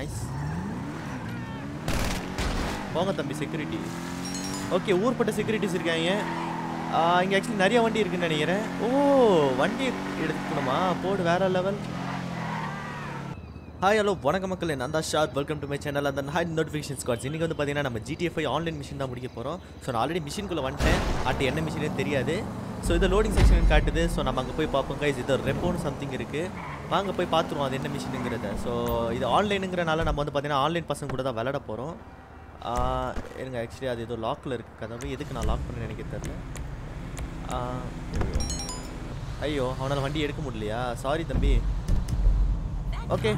Nice போங்க தம்பி security okay ஊர்பட்ட securities இருக்காங்க இங்க एक्चुअली நிறைய வண்டி இருக்குன்னு நினைக்கிறேன் ஓ வண்டி எடுத்துக்கணுமா போடு வேற லெவல் हाई हलो वनक मकल नंदा शार वेलकम टू मई चैनल अंदर हाई नोटिफिकेशन स्क्वाड्स इनके வந்து பாத்தீங்கன்னா நம்ம GTA 5 ஆன்லைன் மிஷன் தான் முடிக்க போறோம் சோ நான் ஆல்ரெடி மிஷன் குள்ள வந்துட்டேன் அட் என்ன மிஷனே தெரியாது சோ இது லோடிங் செக்ஷன் காட்டுது சோ நாம அங்க போய் பாப்போம் गाइस இது ரெப்போன் समथिंग இருக்கு வாங்க போய் பாத்துறோம் அது என்ன மிஷன்ங்கறத சோ இது ஆன்லைன்ங்கறனால நம்ம வந்து பாத்தீங்கன்னா ஆன்லைன் பசங்க கூட தான் விளையாட போறோம் எங்க एक्चुअली அது ஏதோ லாக்ல இருக்கு கதவு எதுக்கு நான் லாக் பண்ண நினைக்க தெரியல ஐயோ அவனால வண்டி எடுக்க முடியலையா சாரி தம்பி ओके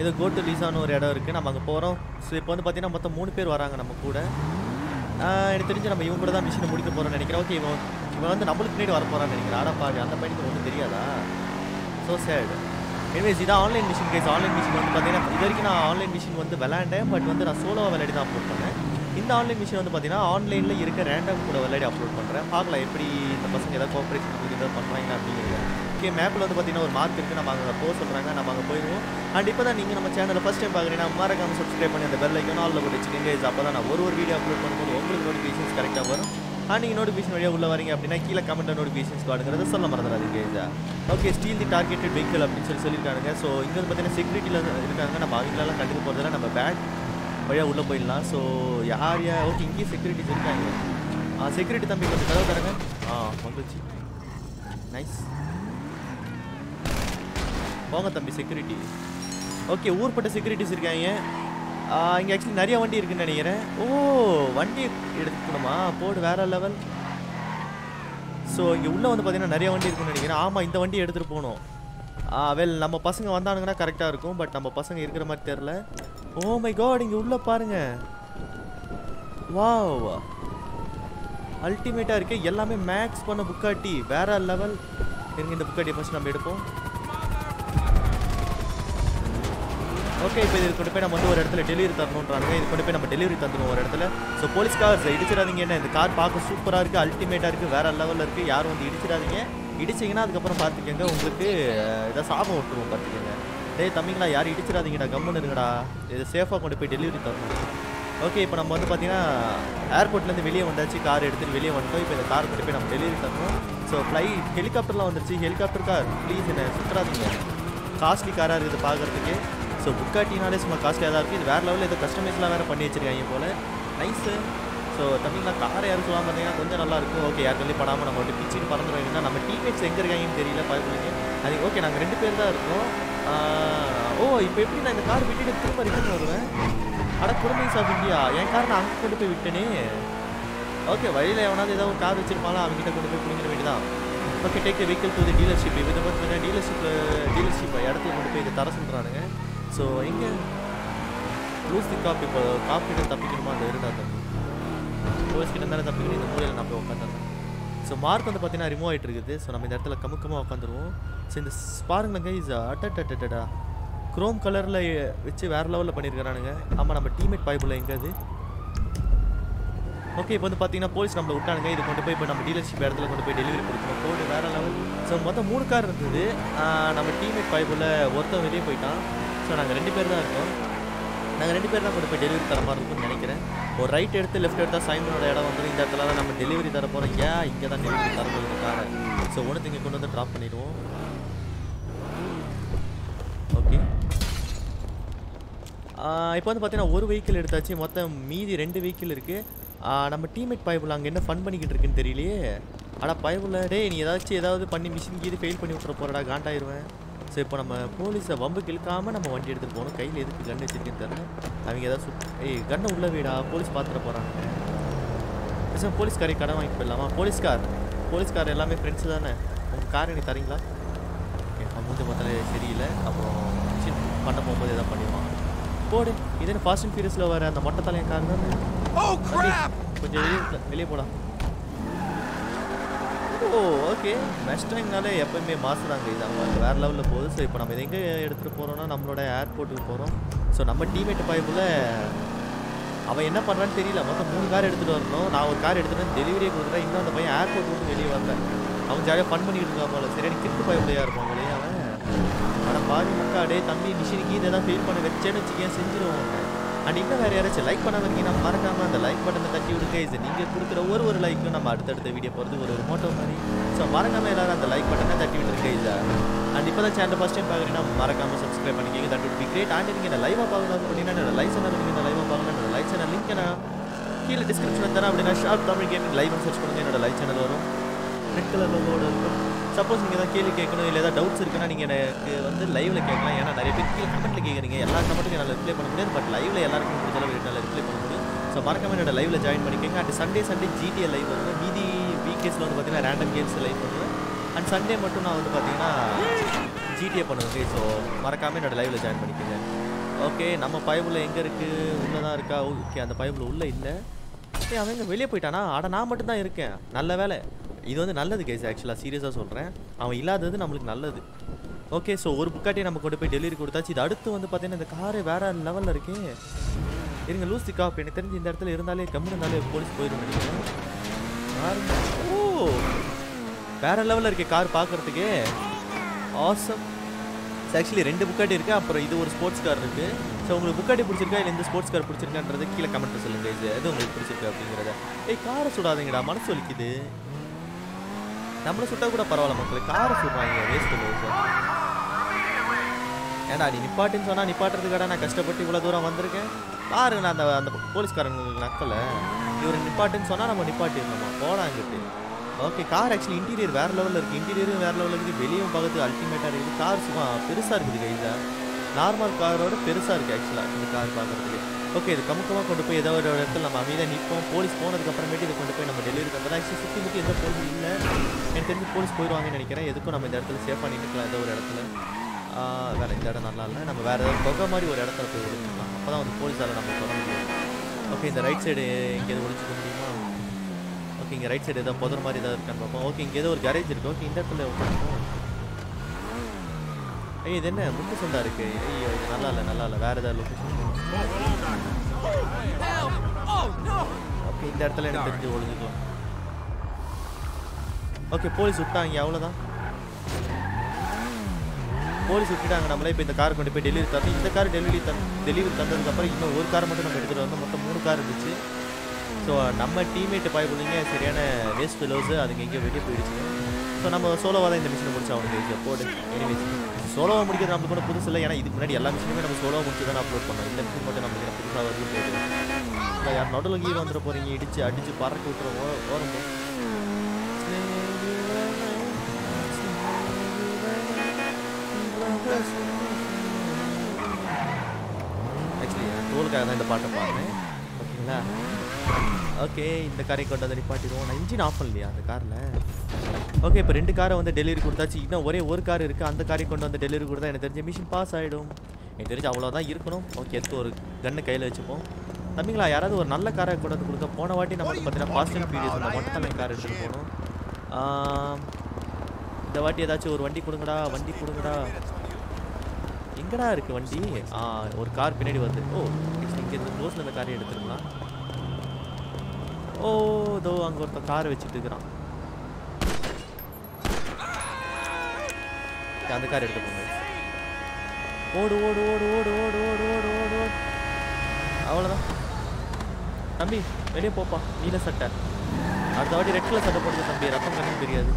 इधर गो टू लीसा और इडम नाम अगे पोम सो इन पाती मत मूणु पे वरांग नमकूड तेजी नम इवन को मिशन मुड़को निका ओके नम्बर पिना वरपा निकाड़ा पा अंत पैनिका सो सैड एनवेज इतना आनलेन मिशन कैसे आनलेन मिशन वो पाती इतनी ना आनलेन मिशन वो विलाडे बट वो ना सोलो विलाडी தான் அப்லோட் பண்ணேன் இந்த ஆன்லைன் மிஷன் வந்து பாத்தீனா ஆன்லைன்ல இருக்க ரேண்டம் கூட விளையாடி அப்லோட் பண்றேன் பார்க்கலாம் எப்படி இந்த பசங்க ஏதாவது கோஆபரேஷன் கொடுத்து பண்ணுவாங்க அப்படிங்கறது ஓகே மேப்ல வந்து பாத்தீனா ஒரு மார்க் இருக்கு நம்ம அங்க போய் சொல்றாங்க நம்ம அங்க போயிடுவோம் அண்ட் இப்போதான் நீங்க நம்ம சேனலை ஃபர்ஸ்ட் டைம் பாக்குறீங்கன்னா மறக்காம Subscribe பண்ணி அந்த பெல் ஐகானை ஆல்ல போட்டு வச்சிடுங்க இது அப்பதான் நான் ஒரு வீடியோ அப்லோட் பண்ணும்போது உங்களுக்கு நோட்டிஃபிகேஷன்ஸ் கரெக்ட்டா வரும் அண்ட் நீங்க நோட்டிஃபிகேஷன் வழியா உள்ள வரீங்க அப்படினா கீழ கமெண்ட்ல நோட்டிஃபிகேஷன்ஸ் காட்டுங்கறத சொல்ல மறந்துடாதீங்க okay steal the targeted vehicle அப்படினு சொல்லிருக்காங்க சோ இங்க வந்து பாத்தீனா செக்யூரிட்டில இருக்காங்க நம்ம அவங்கள கண்டுக்க போறதுல நம்ம பேக் बढ़िया उल्ला पड़ेगा सो यार या ओके इंगी सेक्यूरिटी चलिए सेक्यूरिटी तंबी को कदव तरंगा हां मंगलची नाइस போங்க தம்பி செக்யூரிட்டி ओके ஊர்பட்ட செக்யூரிட்டிஸ் இருக்காங்க இங்க एक्चुअली நிறைய வண்டி இருக்குன்னு நினைக்கிறேன் ஓ வண்டி எடுத்துக்கணுமா போடு வேற லெவல் சோ இங்க உள்ள வந்து பாத்தீங்கன்னா நிறைய வண்டி இருக்குன்னு நினைக்கிறேன் ஆமா இந்த வண்டி எடுத்துட்டு போணும் वेल நம்ம பசங்க வந்தானுங்கனா கரெக்ட்டா இருக்கும் பட் நம்ம பசங்க இருக்குற மாதிரி தெரியல ஓ மை காட் இங்க உள்ள பாருங்க வாவ் அல்டிமேட்டா இருக்கு எல்லாமே மேக்ஸ் பண்ண புக்காட்டி வேற லெவல் இங்க இந்த புக்காட்டி ஃபர்ஸ்ட் நம்ம எடுப்போம் ஓகே இப்போ இது கொண்டு போய் நம்ம வந்து ஒரு இடத்துல டெலிவரி தரணும்ன்றாங்க இது கொண்டு போய் நம்ம டெலிவரி தந்துறோம் ஒரு இடத்துல சோ போலீஸ் கார் இடிச்சிராதீங்க என்ன இந்த கார் பாக்க சூப்பரா இருக்கு அல்டிமேட்டா இருக்கு வேற லெவல்ல இருக்கு யாரும் வந்து இடிச்சிராதீங்க இடிச்சிங்கன்னா அதுக்கு அப்புறம் பாத்துக்கங்க உங்களுக்கு இத சாபம் ஒட்டுவோம் பாத்துக்கங்க டேய் தம்பிங்களா யார் இடிச்சிராதீங்கடா கம்முன்னு இருங்கடா இது சேஃபா கொண்டு போய் டெலிவரி தரணும் ஓகே இப்போ நம்ம வந்து பாத்தீங்கன்னா ஏர்போர்ட்ல இருந்து வெளிய வந்தாச்சு கார் எடுத்து வெளிய வந்துட்டோம் இப்போ இந்த கார் கொண்டு போய் நம்ம டெலிவரி தரணும் சோ ஃளைட் ஹெலிகாப்டர்ல வந்துருச்சு ஹெலிகாப்டர் கார் ப்ளீஸ் என்ன சுத்தராதீங்க காஸ்ட்லி காரா இருக்குது பாக்குறதுக்கு சோ புக்காட்டினாலே சும்மா காஸ்ட்லியா தான் இருக்கு இது வேற லெவல்ல இத கஸ்டமைஸ்லாம் வேற பண்ணி வச்சிருக்காங்க போல நைஸ் सो तभी कार यार पाती कुछ ना ओके यार पड़ा नम्बर पीछे पड़ना नम्बर टीमेट्स एंकर पाँचें अभी ओके रेर ओ इप्ली ना कार विटिटे तुरंत रिटर्न वर्वें आड़ा कुछ साफ इंडिया ए कार ना अंक विटने ओके वाले एवं कार वाला कुछ okay take vehicle to the dealership dealership dealership इतने तर सुल्हरा सो ये लूज दी कापी कापी तपिकणुमा अभी போஸ்கிட்டனால தப்பிக்கிட்டு இந்த மூலையில நம்ம உட்கார்ந்தோம் சோ மார்க் வந்து பாத்தீனா ரிமூவ் ஆயிட்டு இருக்குது சோ நம்ம இந்த இடத்துல கமுக்கமா உட்கார்ந்துருவோம் சோ இந்த பாருங்க गाइस அட்டட்டட்டடா குரோம் கலர்ல வெச்சு வேற லெவல்ல பண்ணிருக்கானுங்க ஆமா நம்ம டீம்மேட் பைபிள்ல எங்க அது ஓகே இப்போ வந்து பாத்தீனா போலீஸ் நம்மள விட்டானுங்க இது கொண்டு போய் நம்ம டீலர்ஷிப் இடத்துல கொண்டு போய் டெலிவரி கொடுக்கணும் கோட் வேற லெவல் சோ மொத்தம் 3 கார் இருந்தது நம்ம டீம்மேட் பைபிள்ல ஒருத்தன் வெளிய போய்ட்டான் சோ நாங்க ரெண்டு பேர் தான் இருக்கோம் நாங்கள் ரெண்டு பேர் தான் கொண்டு போய் டெலிவரி தர மாதிரி இருக்கும்னு நினைக்கிறேன் ஒரு ரைட் எடுத்து லெஃப்ட் எடுத்தால் சைமனோட இடம் வந்து இந்த இடத்துல தான் நம்ம டெலிவரி தர போகிறோம் ஏன் இங்கே தான் டெலிவரி தர போகிறோம் காரை ஸோ ஒன்று திங்க கொண்டு வந்து ட்ராப் பண்ணிடுவோம் ஓகே இப்போ வந்து பார்த்தீங்கன்னா ஒரு வெஹிக்கிள் எடுத்தாச்சு மொத்தம் மீதி ரெண்டு வெஹிக்கிள் இருக்குது நம்ம டீம்மேட் பைபிள் அங்கே என்ன ஃபன் பண்ணிக்கிட்டு இருக்குன்னு தெரியலையே ஆனால் பைபிளில் டே நீ ஏதாவது பண்ணி மிஷின் கீது ஃபெயில் பண்ணி விட்டுற போகிறடா காண்டாயிருவேன் சோ இப்போ நம்ம போலீஸை வம்புக்கு இழுக்காம நம்ம வண்டி எடுத்துட்டு போறோம் கையில எதுக்கு கன் வச்சிருக்கேன்னு தெரியல அவங்க ஏதாவது ஏய் கன்னை உள்ள வைடா போலீஸ் பாத்துற போறாங்க சோ போலீஸ் காரை கடன் வாங்கி போயிடலாமா போலீஸ் கார் எல்லாமே ஃப்ரெண்ட்ஸ் தானே உங்க கார் எனக்கு தரீங்களா ஓகே அமுது மொத்தல சரியில்லை அப்புறம் சின் பண்ண போகும்போது ஏதாவது பண்ணிடுவான் போடு இதென்ன ஃபாஸ்ட் அண்ட் ஃபியூரியஸ்ல வர அந்த மொட்டை தலைய கார் தான் ஓ கிராப் கொஞ்சம் வெளிய போடா ஓ ஓகே மஸ்டாங்னாலே எப்பவுமே மாசுறாங்க இது அவங்க வேற லெவல்ல போகுது சோ இப்போ நம்ம எங்க எடுத்துட்டு போறோம்னா நம்மளோட ஏர்போர்ட்டுக்கு போறோம் சோ நம்ம டீமேட் பைபிள்ல அவன் என்ன பண்றான்னு தெரியல மொத்தம் 3 கார் எடுத்துட்டு வரணும் நான் ஒரு கார் எடுத்துட்டு டெலிவரியே கொடுத்தா இன்னும் அந்த பையன் ஏர்போர்ட் விட்டு வெளிய வந்தான் அவன் ஜாலியா ஃபன் பண்ணிட்டு இருக்கான் போல சரியா கிட் பைபிள்ல யார் இருப்பாங்களே அவன் பாதி மக்கா டே தம்பி மிஷினுக்கு இதெல்லாம் ஃபெயில் பண்ண வெச்சேன்னு வச்சுக்கேன் செஞ்சிருவோம். அண்ட் இன்னும் வேறு யாராச்சும் லைக் பண்ணாமல் இருக்கீங்கன்னா மறக்காமல் அந்த லைக் பட்டனை தட்டி விடுங்க. இது நீங்கள் கொடுக்குற ஒரு லைக்கும் நம்ம அடுத்தடுத்த வீடியோ போகிறது ஒரு மோட்டோ மாதிரி. ஸோ மறக்காமல் எல்லோரும் அந்த லைக் பட்டனை தட்டி விட்டுருக்கேன். இதை அண்ட் இப்போ தான் சேனல் ஃபஸ்ட் டைம் பார்க்குறீங்கன்னா மறக்காமல் சப்ஸ்கிரைப் பண்ணிக்கிங்க. That would be great. And நீங்கள் இந்த லைவாக பார்க்கணும் அப்படின்னா என்னோட லைவ் சேனல் நீங்கள் இந்த லைவாக பார்க்கணும். என்னோட லைவ் சேனல் லிங்க் நான் கீழே டிஸ்கிரிப்ஷன் தரேன். அப்படின்னா ஷார்ட் தமிழ் கேமிங் லைவ்னு சர்ச் பண்ணுங்கள். என்னோட லைவ் சேனல் வரும். ரெட் கலர் லோகோடு இருக்கும். சப்போஸ் நீங்கள் ஏதாவது கேள்வி கேட்கணும் இல்லை ஏதாவது டவுட்ஸ் இருக்குன்னா நீங்கள் எனக்கு வந்து லைவில் கேட்கலாம். ஏன்னா நிறைய பேர் கீழே கமெண்ட்டில் கேட்குறீங்க. எல்லா கமெண்ட்டுக்கும் என்னால் ரிப்ளை பண்ண முடியாது. பட் லைவில் எல்லாருக்கும் முடிஞ்சளவு என்னால் ரிப்ளை பண்ண முடியும். ஸோ மறக்காமல் என்னோட லைவில் ஜாயின் பண்ணிக்கோங்க. அண்ட் சண்டே ஜிடிஏ லைவ் வருது. மீதி வீக்கேஸில் வந்து பார்த்தீங்கன்னா ரேண்டம் கேம்ஸ் லைவ் பண்ணுவேன். அண்ட் சண்டே மட்டும் நான் வந்து பார்த்தீங்கன்னா ஜிடிஏ பண்ணுவேன். ஸோ மறக்காமல் என்னோட லைவில் ஜாயின் பண்ணிக்கோங்க. ஓகே நம்ம பைபிள் எங்கே இருக்குது? உள்ளே தான் இருக்கா? ஓகே அந்த பைபிள் உள்ளே இல்லை. ஓகே அவன் எங்கே வெளியே போயிட்டானா? ஆனால் நான் மட்டும்தான் இருக்கேன். நல்ல வேலை. இது வந்து நல்லது கேஸ். ஆக்சுவலாக சீரியஸாக சொல்கிறேன், அவன் இல்லாதது நம்மளுக்கு நல்லது. ஓகே ஸோ ஒரு புக்காட்டி நம்ம கொண்டு போய் டெலிவரி கொடுத்தாச்சு. இது அடுத்து வந்து பார்த்தீங்கன்னா இந்த காரே வேறு லெவலில் இருக்கேன். இருங்க லூசிக்கா, அப்போ எனக்கு தெரிஞ்சு இந்த இடத்துல இருந்தாலே கம்மி இருந்தாலே போலீஸ் போயிடும். ஓ வேறு லெவலில் இருக்கே கார் பார்க்குறதுக்கு. ஆசம். ஆக்சுவலி ரெண்டு புக்காட்டி இருக்குது. அப்புறம் இது ஒரு ஸ்போர்ட்ஸ் கார் இருக்குது. ஸோ உங்களுக்கு புக்காட்டி பிடிச்சிருக்கா இல்லை இந்த ஸ்போர்ட்ஸ் கார் பிடிச்சிருக்கான்றது கீழே கமெண்ட்டில் சொல்லுங்கள். இது எது உங்களுக்கு பிடிச்சிருக்கு அப்படிங்கிறத. ஏய் காரை சுடாதீங்கடா, மனசு வலிக்குது. நம்மளை சுட்டால் கூட பரவாயில்ல, மக்கள் காரை சுடுறாங்க. வேஸ்ட் பண்ணுவோம் சார். ஏன்னா நீ நிப்பாட்டுன்னு சொன்னால் நிப்பாட்டுறதுக்காக நான் கஷ்டப்பட்டு இவ்வளோ தூரம் வந்திருக்கேன். பாருங்க நான் அந்த அந்த போலீஸ்காரங்களுக்கு நக்கலை. இவர் நிப்பாட்டுன்னு சொன்னால் நம்ம நிப்பாட்டிடணுமா? போனாங்கிட்டு. ஓகே கார் ஆக்சுவலி இன்டீரியர் வேறு லெவலில் இருக்குது. இன்டீரியரும் வேறு லெவலில் இருக்குது. வெளியும் பார்த்து அல்டிமேட்டாக இருக்குது. கார் சும்மா பெருசாக இருக்குது கையில். நார்மல் காரோட பெருசாக இருக்குது ஆக்சுவலாக இந்த கார் பார்க்குறதுக்கு. ஓகே இது கமுக்கமாக கொண்டு போய் ஏதோ ஒரு இடத்துல நம்ம அமைதியாக நிற்போம். போலீஸ் போனதுக்கப்புறமேட்டு இதை கொண்டு போய் நம்ம டெலிவரி பண்ணுறோம். ஆக்சுவலி சுற்றி முற்றி எந்த போலீஸ் இல்லை. எனக்கு தெரிஞ்சு போலீஸ் போயிடுவாங்கன்னு நினைக்கிறேன். எதுக்கும் நம்ம இந்த இடத்துல சேஃப் பண்ணிக்கலாம். ஏதோ ஒரு இடத்துல வேறு இந்த இடம் நல்லா இல்லை, நம்ம வேறு ஏதாவது தொகை மாதிரி ஒரு இடத்துல போய் ஒழிச்சுக்கலாம். அப்போ தான் வந்து போலீஸால் நம்ம சொல்ல முடியும். ஓகே இந்த ரைட் சைடு எங்கேயாவது ஒழிச்சுக்க முடியுமா? ஓகே இங்கே ரைட் சைடு ஏதாவது புதர் மாதிரி ஏதாவது இருக்கான்னு பார்ப்போம். ஓகே இங்கே ஏதோ ஒரு கேரேஜ் இருக்குது. ஓகே இந்த இடத்துல உட்காந்துருக்கோம். ஐயோ இது என்ன முட்டு சொந்தா இருக்குது? ஐயோ இது நல்லா இல்லை, நல்லா இல்லை. வேறு ஏதாவது லொக்கேஷன். ஓகே இந்த இடத்துல எனக்கு தெரிஞ்சு ஒழுங்குக்கலாம். ஓகே போலீஸ் விட்டாங்க, அவ்வளோதான். போலீஸ் விட்டுட்டாங்க நம்மளே. இப்போ இந்த கார் கொண்டு போய் டெலிவரி தரணும். இந்த கார் டெலிவரி தந்ததுக்கப்புறம் இன்னும் ஒரு கார் மட்டும் நம்ம எடுத்துகிட்டு வந்தோம். மொத்தம் 3 கார் இருந்துச்சு. ஸோ நம்ம டீம்மேட்டு பாய்ப்பிள்ளைங்க சரியான வேஸ்ட் ஃபிலோஸு. அதுக்கு எங்கேயோ வெளியே போயிடுச்சு. ஸோ நம்ம சோலோவாக தான் இந்த மிஷினை முடிச்சு அவனுக்கு போட்டு எனிவேஸ். சோலோவாக முடிக்கிறது நம்மளுக்கு கூட புதுசு இல்லை. ஏன்னா இதுக்கு முன்னாடி எல்லா மிஷினுமே நம்ம சோலோவாக முடிச்சு தான் அப்லோட் பண்ணோம். இந்த மிஷின் மட்டும் நம்மளுக்கு புதுசாக வருது. இல்லை யார் நடுவில் கீழே வந்துட போகிறீங்க, இடிச்சு அடித்து பறக்க விட்டுறோம் ஓரம். ஆக்சுவலி தோலுக்காக தான் இந்த பாட்டை பாடுறேன். ஓகேங்களா? ஓகே இந்த காரை கொண்டு வந்து நிப்பாட்டிடுவோம். நான் இன்ஜின் ஆஃப் பண்ணலையா அந்த காரில்? ஓகே இப்போ 2 காரை வந்து டெலிவரி கொடுத்தாச்சு. இன்னும் ஒரே ஒரு கார் இருக்குது. அந்த காரை கொண்டு வந்து டெலிவரி கொடுத்தா எனக்கு தெரிஞ்ச மிஷின் பாஸ் ஆகிடும். எனக்கு தெரிஞ்சு அவ்வளோதான் இருக்கணும். ஓகே எடுத்து ஒரு கன்று கையில் வச்சுப்போம். தம்பிங்களா யாராவது ஒரு நல்ல காரை கொண்டு வந்து கொடுக்க. போன வாட்டி நம்ம பார்த்தீங்கன்னா பாசிட்டிவ் பீரியட்ஸில் மட்டும் தான் கார் எடுத்துகிட்டு போகணும். இந்த வாட்டி ஏதாச்சும் ஒரு வண்டி கொடுங்கடா, வண்டி கொடுங்கடா. எங்கடா இருக்குது வண்டி? ஒரு கார் பின்னாடி வருது. ஓ இங்கே இந்த க்ளோஸில் இந்த காரை எடுத்துருக்கலாம். ஓ இதோ அங்கே ஒருத்தர் கார் வச்சுட்டு இருக்கிறான். அந்த கார் எடுத்து போங்க. ஓடு ஓடு ஓடு ஓடு ஓடு ஓடு ஓடு ஓடு ஓடு. அவ்வளோதான் தம்பி, வெளியே போப்பா. நீல சட்டை அடுத்த வாட்டி ரெட் கலர் சட்டை போடுது தம்பி, ரத்தம் கண்ணுக்கு தெரியாது.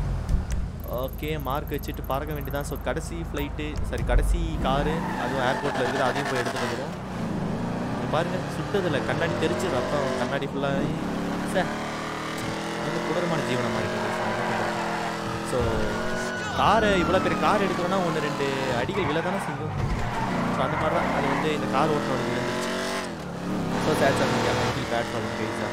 ஓகே மார்க் வச்சுட்டு பார்க்க வேண்டியதான். ஸோ கடைசி ஃப்ளைட்டு சரி கடைசி காரு அதுவும் ஏர்போர்ட்டில் இருக்குது. அதையும் போய் எடுத்துகிட்டு வந்துடும். பாருங்கள் சுட்டதில்லை, கண்ணாடி தெரிச்சு ரத்தம் கண்ணாடி ஃபுல்லாக. சார் ரொம்ப கொடூரமான ஜீவனமாக இருக்குது. ஸோ காரை இவ்வளோ பெரிய கார் எடுக்கிறோன்னா 1-2 அடிகள் விலை தானே செய்யும். ஸோ அந்த மாதிரி தான் அது வந்து இந்த கார் ஓட்டுறது விழுந்துச்சு. ஸோ சேட் சார் நீங்கள் பேட் பண்ணுங்க கைஸா.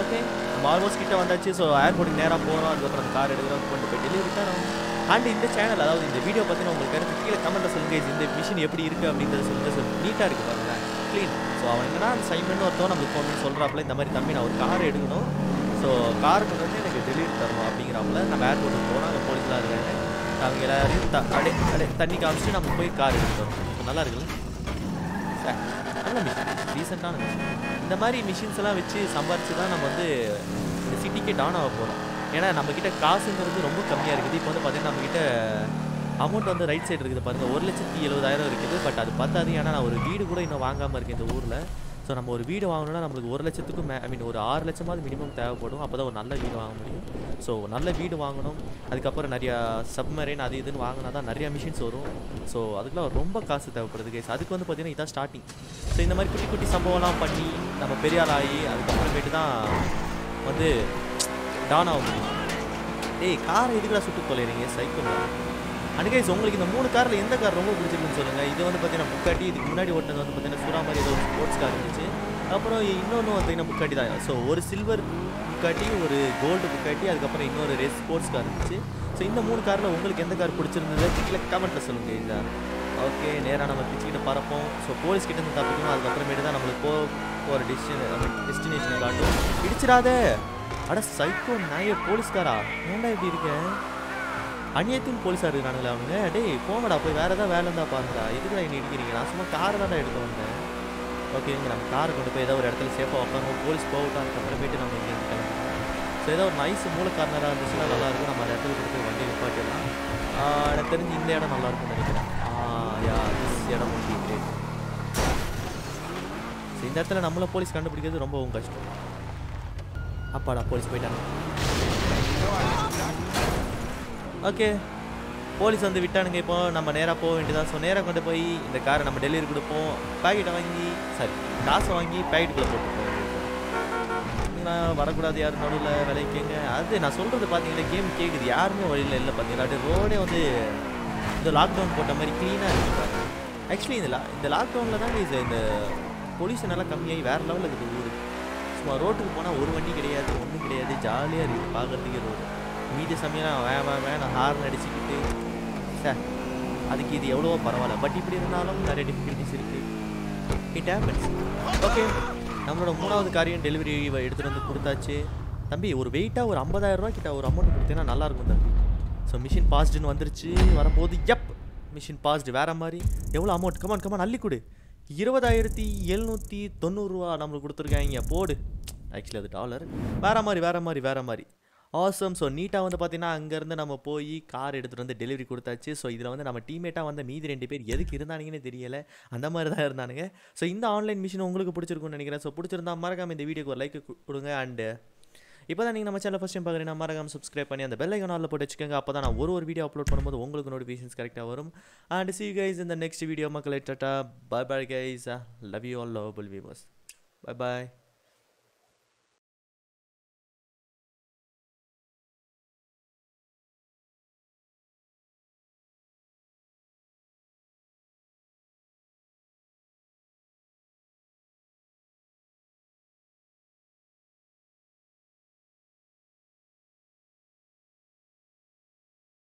ஓகே நம்ம ஆல்மோஸ்ட் கிட்டே வந்தாச்சு. ஸோ ஏர்போர்ட்டுக்கு நேராக போகிறோம். அதுக்கப்புறம் அந்த கார் எடுக்கிறோம், கொண்டு போய் டெலிவரி தரோம். அண்ட் இந்த சேனல் அதாவது இந்த வீடியோ பார்த்தீங்கன்னா உங்களுக்கு கருத்து கீழே கமெண்ட்டில் சொல்லுங்கள். இந்த மிஷின் எப்படி இருக்குது அப்படின்றத சொல்லிட்டு நீட்டாக இருக்குது பாருங்களேன், க்ளீன். ஸோ அவன் என்னன்னா அந்த சைமெண்ட்னு ஒருத்தவன் நம்மளுக்கு போகணும்னு சொல்கிறாப்புல. இந்த மாதிரி தம்பி நான் ஒரு கார் எடுக்கணும், ஸோ கார் கொண்டு வந்து எனக்கு டெலிவரி தரணும் அப்படிங்கிறாப்புல. நம்ம ஏர்போர்ட்டுக்கு போகிறோம். அந்த போலீஸ்லாம் இருக்காங்க. அவங்க எல்லாரையும் தண்ணி காமிச்சிட்டு நம்ம போய் கார் எடுத்துறோம். நல்லா இருக்குல்ல? நல்ல மிஷின், டீசெண்டான மிஷின். இந்த மாதிரி மிஷின்ஸ்லாம் வச்சு சம்பாரிச்சு தான் நம்ம வந்து இந்த சிட்டிக்கு டான் ஆக போகிறோம். ஏன்னா நம்மக்கிட்ட காசுங்கிறது ரொம்ப கம்மியாக இருக்குது. இப்போ வந்து பார்த்திங்கன்னா நம்மக்கிட்ட அமௌண்ட் வந்து ரைட் சைடு இருக்குது பாருங்கள், 1,70,000 இருக்குது. பட் அது பத்தாது, ஏன்னா நான் ஒரு வீடு கூட இன்னும் வாங்காமல் இருக்கேன் இந்த ஊரில். ஸோ நம்ம ஒரு வீடு வாங்கணும்னா நம்மளுக்கு 1,00,000க்கும் ஒரு 6 லட்சமாவது மினிமம் தேவைப்படும். அப்போ தான் ஒரு நல்ல வீடு வாங்க முடியும். ஸோ நல்ல வீடு வாங்கணும், அதுக்கப்புறம் நிறையா சப்மரைன் அது இதுன்னு வாங்கினா தான் நிறையா மிஷின்ஸ் வரும். ஸோ அதுக்கெலாம் ரொம்ப காசு தேவைப்படுது கேஸ். அதுக்கு வந்து பார்த்திங்கன்னா இதான் ஸ்டார்டிங். ஸோ இந்த மாதிரி குட்டி குட்டி சம்பவம்லாம் பண்ணி நம்ம பெரியாள் ஆகி அதுக்கப்புறமேட்டு தான் வந்து டான் ஆக முடியும். டேய் காரை இதுக்குள்ள சுட்டு தொலைறீங்க சைக்கிள். அண்ட் கைஸ் உங்களுக்கு இந்த 3 காரில் எந்த கார் ரொம்ப பிடிச்சிருக்குன்னு சொல்லுங்கள். இது வந்து பார்த்திங்கன்னா புக்காட்டி. இதுக்கு முன்னாடி ஓட்டினது வந்து பார்த்திங்கன்னா சுறா மாதிரி ஏதோ ஒரு ஸ்போர்ட்ஸ் கார் இருந்துச்சு. அப்புறம் இன்னொன்று பார்த்திங்கன்னா புக்காட்டி தான். ஸோ ஒரு சில்வர் புக்காட்டி, ஒரு கோல்டு புக்காட்டி, அதுக்கப்புறம் இன்னொரு ரேஸ் ஸ்போர்ட்ஸ் கார் இருந்துச்சு. ஸோ இந்த 3 காரில் உங்களுக்கு எந்த கார் பிடிச்சிருந்தது கீழே கமெண்ட்டில் சொல்லுங்கள். இல்லை ஓகே, நேராக நம்ம பிச்சுக்கிட்ட பறப்போம். ஸோ போலீஸ்கிட்ட இருந்து தப்பிக்கணும், அதுக்கப்புறமேட்டு தான் நம்மளுக்கு போகிற டெஸ்டினேஷனை காட்டும். பிடிச்சிடாத அட சைக்கோ நாயே போலீஸ்காரா, ஏன்டா இப்படி இருக்கேன்? அந்நியத்தின் போலீஸாக இருக்கிறாங்களே அவங்க. டேய் போங்கடா, போய் வேறு ஏதாவது வேலை இருந்தால் பாருங்கடா, எதுக்கு என்னை இடிக்கிறீங்க? நான் சும்மா காரை தான்டா எடுத்து வந்தேன். ஓகேங்க, நம்ம காரை கொண்டு போய் ஏதோ ஒரு இடத்துல சேஃபாக வைப்பாங்க, போலீஸ் போகட்டும், அதுக்கப்புறமேட்டு நம்ம இங்கே இருக்கலாம். ஸோ ஏதோ ஒரு நைஸ் மூல கார்னராக இருந்துச்சுன்னா நல்லாயிருக்கும். நம்ம அந்த இடத்துல கொண்டு போய் வண்டி நிப்பாட்டிடலாம். எனக்கு தெரிஞ்சு இந்த இடம் நல்லாயிருக்கும்னு நினைக்கிறேன். யா திஸ் இடம் முடியுது. ஸோ இந்த இடத்துல நம்மளை போலீஸ் கண்டுபிடிக்கிறது ரொம்பவும் கஷ்டம். அப்பாடா போலீஸ் போயிட்டாங்க. ஓகே, போலீஸ் வந்து விட்டானுங்க. இப்போ நம்ம நேராக போக வேண்டியதான். ஸோ நேராக கொண்டு போய் இந்த காரை நம்ம டெலிவரி கொடுப்போம். பேக்கெட்டை வாங்கி காசை வாங்கி பேக்கெட்டுக்குள்ளே போட்டுப்போம். நான் வரக்கூடாது யாரும் நடுவில் விளைவிக்கங்க. அது நான் சொல்கிறது பார்த்தீங்கன்னா கேம் கேட்குது, யாருமே வழியில் இல்லை பார்த்தீங்கன்னா. அது ரோடே வந்து இந்த லாக்டவுன் போட்ட மாதிரி க்ளீனாக இருக்குது. ஆக்சுவலி இந்த லாக்டவுனில் தான் இந்த பொல்யூஷன் எல்லாம் கம்மியாகி வேறு லெவலில் இருக்குது ஊர். சும்மா ரோட்டுக்கு போனால் ஒரு வண்டி கிடையாது, ஒன்றும் கிடையாது, ஜாலியாக இருக்குது பார்க்குறதுக்கே ரோடு. மீதி சமயம் நான் ஹார்ன் அடிச்சுக்கிட்டு சார், அதுக்கு இது எவ்வளவோ பரவாயில்ல. பட் இப்படி இருந்தாலும் நிறைய டிஃபிகல்ட்டிஸ் இருக்குது. It happens. ஓகே, நம்மளோட 3வது காரியம் டெலிவரி எடுத்துகிட்டு வந்து கொடுத்தாச்சு. தம்பி ஒரு வெயிட்டாக ஒரு 50,000 ரூபா கிட்ட ஒரு அமௌண்ட் கொடுத்தீங்கன்னா நல்லாயிருக்கும் தம்பி. ஸோ மிஷின் பாஸ்டுன்னு வந்துருச்சு. வரும்போது எப் மிஷின் பாஸ்டு வேறு மாதிரி எவ்வளோ அமௌண்ட் கமான் கமான் அள்ளி கொடு. 20,790 நம்மளுக்கு கொடுத்துருக்காங்க போடு. ஆக்சுவலி அது டாலர். வேறு மாதிரி ஆசம். ஸோ நீட்டாக வந்து பார்த்திங்கன்னா அங்கேருந்து நம்ம போய் கார் எடுத்துகிட்டு வந்து டெலிவரி கொடுத்தாச்சு. ஸோ இதில் வந்து நம்ம டீம்மேட்டாக வந்து மீதி 2 பேர் எதுக்கு இருந்தானுங்கன்னு தெரியலை, அந்த மாதிரி தான் இருந்தானுங்க. ஸோ இந்த ஆன்லைன் மிஷின் உங்களுக்கு பிடிச்சிருக்குன்னு நினைக்கிறேன். ஸோ பிடிச்சிருந்தா மறக்காமல் இந்த வீடியோக்கு ஒரு லைக் கொடுங்க. அண்டு இப்போ தான் நீங்கள் நம்ம சேனல் ஃபஸ்ட் டைம் பார்க்குறீங்கன்னா மறக்காமல் சப்ஸ்கிரைப் பண்ணி அந்த பெல் ஐகான் ஆல்ல போட்டு வச்சுக்கோங்க. அப்போ தான் நான் ஒரு வீடியோ அப்லோட் பண்ணும்போது உங்களுக்கு நோட்டிஃபிகேஷன்ஸ் கரெக்டாக வரும். And see you guys in the next video. மக்களே Tata, bye bye guys, love you all lovable viewers, bye bye.